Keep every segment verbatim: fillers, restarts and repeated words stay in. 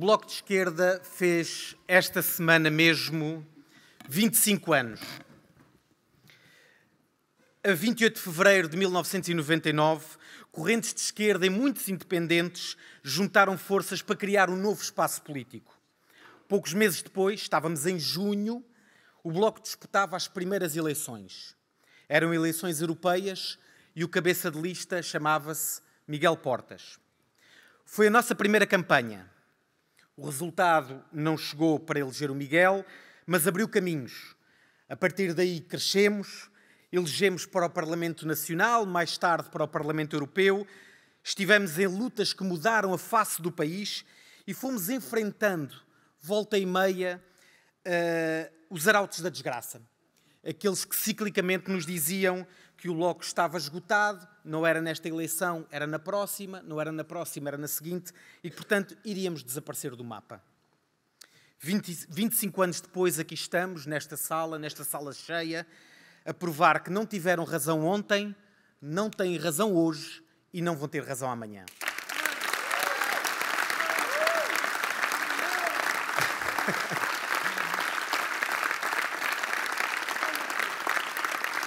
Bloco de Esquerda fez esta semana mesmo vinte e cinco anos. A vinte e oito de fevereiro de mil novecentos e noventa e nove, correntes de esquerda e muitos independentes juntaram forças para criar um novo espaço político. Poucos meses depois, estávamos em junho, o Bloco disputava as primeiras eleições. Eram eleições europeias e o cabeça de lista chamava-se Miguel Portas. Foi a nossa primeira campanha. O resultado não chegou para eleger o Miguel, mas abriu caminhos. A partir daí crescemos, elegemos para o Parlamento Nacional, mais tarde para o Parlamento Europeu, estivemos em lutas que mudaram a face do país e fomos enfrentando, volta e meia, uh, os arautos da desgraça. Aqueles que ciclicamente nos diziam que o bloco estava esgotado, não era nesta eleição, era na próxima, não era na próxima, era na seguinte, e, portanto, iríamos desaparecer do mapa. vinte, vinte e cinco anos depois, aqui estamos, nesta sala, nesta sala cheia, a provar que não tiveram razão ontem, não têm razão hoje e não vão ter razão amanhã.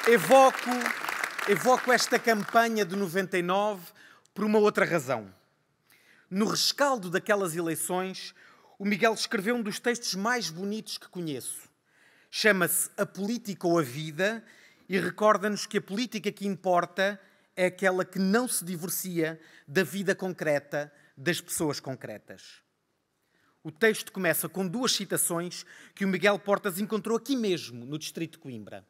Evoco, evoco esta campanha de noventa e nove por uma outra razão. No rescaldo daquelas eleições, o Miguel escreveu um dos textos mais bonitos que conheço. Chama-se A Política ou a Vida e recorda-nos que a política que importa é aquela que não se divorcia da vida concreta das pessoas concretas. O texto começa com duas citações que o Miguel Portas encontrou aqui mesmo, no distrito de Coimbra.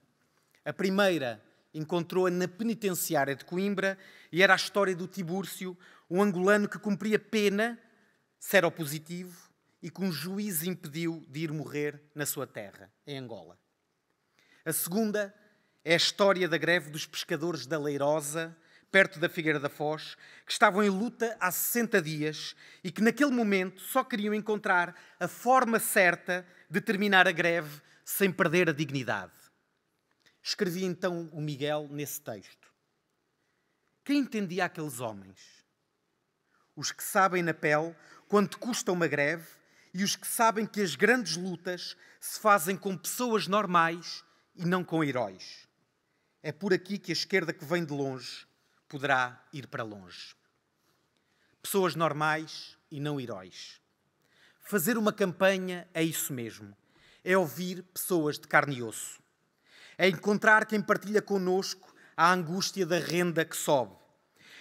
A primeira encontrou-a na penitenciária de Coimbra e era a história do Tibúrcio, um angolano que cumpria pena, seropositivo, e que um juiz impediu de ir morrer na sua terra, em Angola. A segunda é a história da greve dos pescadores da Leirosa, perto da Figueira da Foz, que estavam em luta há sessenta dias e que naquele momento só queriam encontrar a forma certa de terminar a greve sem perder a dignidade. Escrevia então o Miguel nesse texto. Quem entendia aqueles homens? Os que sabem na pele quanto custa uma greve e os que sabem que as grandes lutas se fazem com pessoas normais e não com heróis. É por aqui que a esquerda que vem de longe poderá ir para longe. Pessoas normais e não heróis. Fazer uma campanha é isso mesmo. É ouvir pessoas de carne e osso. É encontrar quem partilha connosco a angústia da renda que sobe.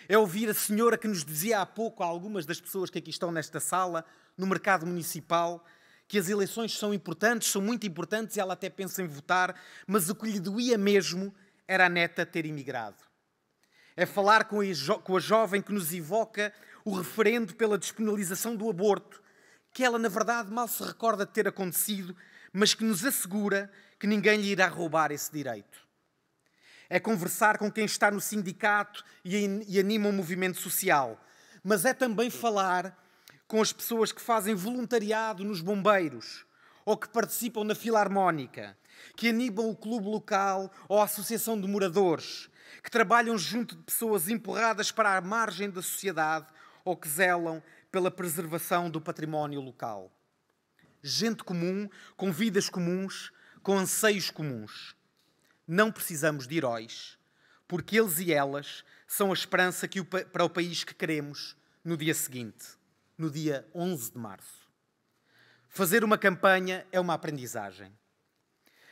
É ouvir a senhora que nos dizia há pouco a algumas das pessoas que aqui estão nesta sala, no mercado municipal, que as eleições são importantes, são muito importantes, e ela até pensa em votar, mas o que lhe doía mesmo era a neta ter imigrado. É falar com a jovem que nos evoca o referendo pela despenalização do aborto, que ela, na verdade, mal se recorda de ter acontecido, mas que nos assegura que ninguém lhe irá roubar esse direito. É conversar com quem está no sindicato e anima o movimento social, mas é também falar com as pessoas que fazem voluntariado nos bombeiros, ou que participam na filarmónica, que animam o clube local ou a associação de moradores, que trabalham junto de pessoas empurradas para a margem da sociedade ou que zelam pela preservação do património local. Gente comum, com vidas comuns, com anseios comuns. Não precisamos de heróis, porque eles e elas são a esperança que o, para o país que queremos no dia seguinte. No dia onze de março. Fazer uma campanha é uma aprendizagem.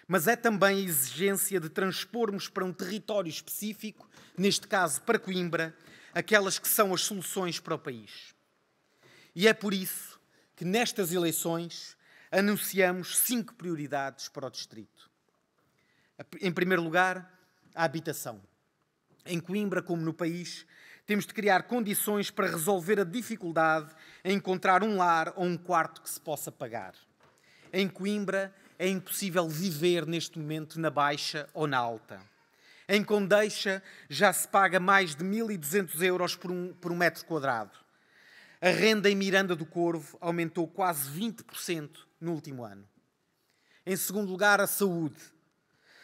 Mas é também a exigência de transpormos para um território específico, neste caso para Coimbra, aquelas que são as soluções para o país. E é por isso que nestas eleições anunciamos cinco prioridades para o distrito. Em primeiro lugar, a habitação. Em Coimbra, como no país, temos de criar condições para resolver a dificuldade em encontrar um lar ou um quarto que se possa pagar. Em Coimbra é impossível viver neste momento na baixa ou na alta. Em Condeixa já se paga mais de mil e duzentos euros por um, por um metro quadrado. A renda em Miranda do Corvo aumentou quase vinte por cento no último ano. Em segundo lugar, a saúde.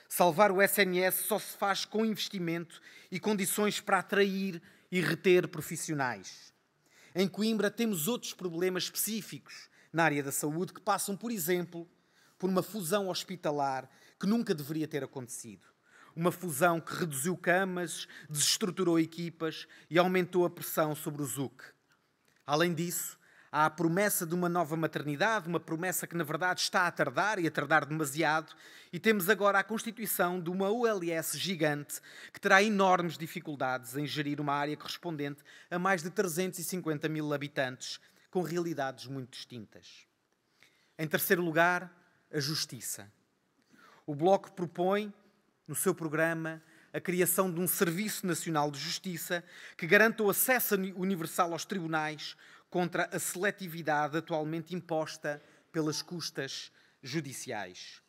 Salvar o S N S só se faz com investimento e condições para atrair e reter profissionais. Em Coimbra temos outros problemas específicos na área da saúde, que passam, por exemplo, por uma fusão hospitalar que nunca deveria ter acontecido. Uma fusão que reduziu camas, desestruturou equipas e aumentou a pressão sobre o Z U C. Além disso, há a promessa de uma nova maternidade, uma promessa que, na verdade, está a tardar e a tardar demasiado, e temos agora a constituição de uma O L S gigante que terá enormes dificuldades em gerir uma área correspondente a mais de trezentos e cinquenta mil habitantes, com realidades muito distintas. Em terceiro lugar, a justiça. O Bloco propõe, no seu programa, a criação de um Serviço Nacional de Justiça que garanta o acesso universal aos tribunais, contra a seletividade atualmente imposta pelas custas judiciais.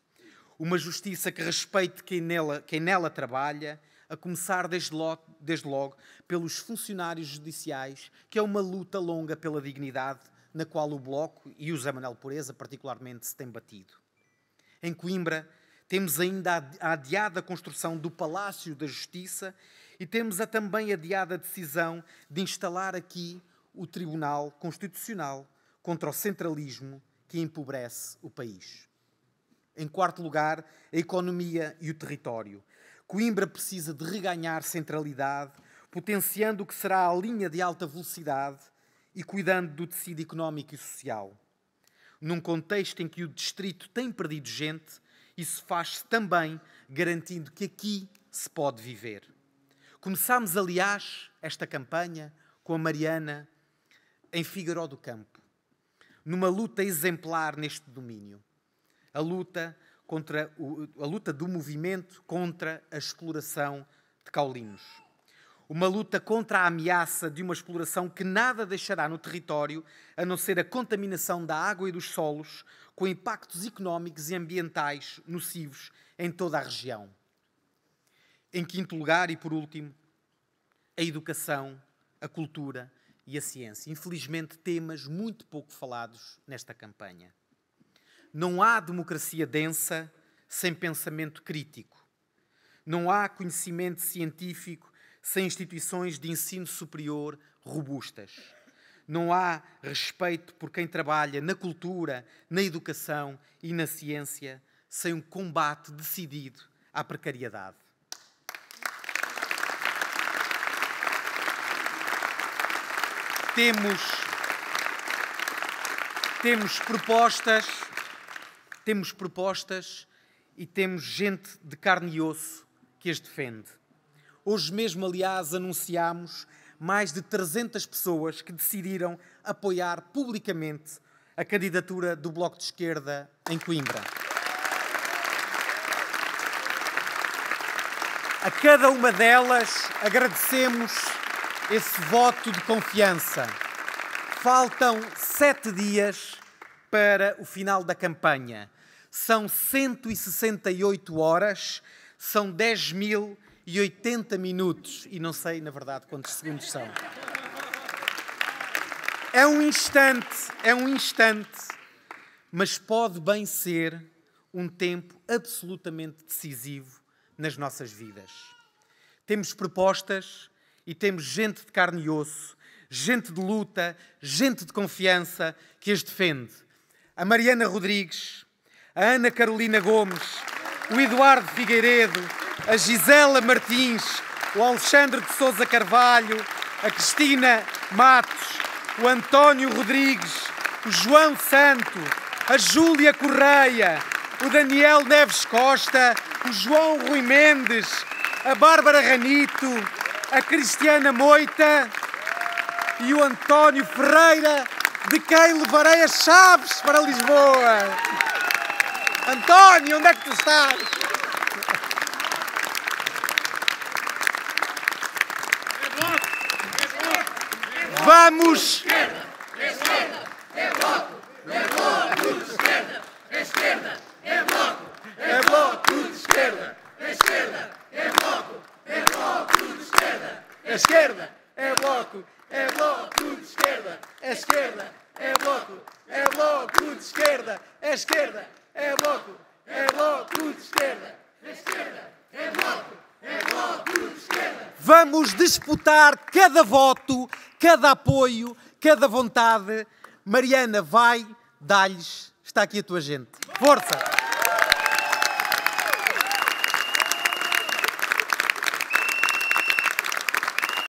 Uma justiça que respeite quem nela, quem nela trabalha, a começar desde logo, desde logo pelos funcionários judiciais, que é uma luta longa pela dignidade, na qual o Bloco e o Zé Manuel Pureza particularmente se têm batido. Em Coimbra, temos ainda a adiada construção do Palácio da Justiça e temos a também adiada decisão de instalar aqui o Tribunal Constitucional contra o centralismo que empobrece o país. Em quarto lugar, a economia e o território. Coimbra precisa de reganhar centralidade, potenciando o que será a linha de alta velocidade e cuidando do tecido económico e social. Num contexto em que o distrito tem perdido gente, isso faz-se também garantindo que aqui se pode viver. Começámos, aliás, esta campanha com a Mariana em Figueiró do Campo, numa luta exemplar neste domínio, a luta, contra o, a luta do movimento contra a exploração de caulinos. Uma luta contra a ameaça de uma exploração que nada deixará no território, a não ser a contaminação da água e dos solos, com impactos económicos e ambientais nocivos em toda a região. Em quinto lugar, e por último, a educação, a cultura e a ciência. Infelizmente, temas muito pouco falados nesta campanha. Não há democracia densa sem pensamento crítico. Não há conhecimento científico sem instituições de ensino superior robustas. Não há respeito por quem trabalha na cultura, na educação e na ciência sem um combate decidido à precariedade. Temos, temos, propostas, temos propostas e temos gente de carne e osso que as defende. Hoje mesmo, aliás, anunciámos mais de trezentas pessoas que decidiram apoiar publicamente a candidatura do Bloco de Esquerda em Coimbra. A cada uma delas agradecemos esse voto de confiança. Faltam sete dias para o final da campanha. São cento e sessenta e oito horas, são dez mil e oitenta minutos, e não sei, na verdade, quantos segundos são. É um instante, é um instante, mas pode bem ser um tempo absolutamente decisivo nas nossas vidas. Temos propostas, e temos gente de carne e osso, gente de luta, gente de confiança que as defende. A Mariana Rodrigues, a Ana Carolina Gomes, o Eduardo Figueiredo, a Gisela Martins, o Alexandre de Souza Carvalho, a Cristina Matos, o António Rodrigues, o João Santo, a Júlia Correia, o Daniel Neves Costa, o João Rui Mendes, a Bárbara Ranito, a Cristiana Moita e o António Ferreira, de quem levarei as chaves para Lisboa. António, onde é que tu estás? Vamos! Esquerda, esquerda, é bloco, é bloco, tudo esquerda, esquerda, é bloco, é bloco, tudo esquerda, esquerda, é bloco, é bloco, tudo esquerda, é esquerda, é bloco, é bloco, tudo esquerda, é esquerda, é bloco, é bloco, tudo esquerda, é esquerda, é bloco, é bloco, tudo esquerda, é esquerda, é bloco, é bloco, tudo esquerda. Vamos disputar cada voto, cada apoio, cada vontade. Mariana vai dá-lhes, está aqui a tua gente. Força!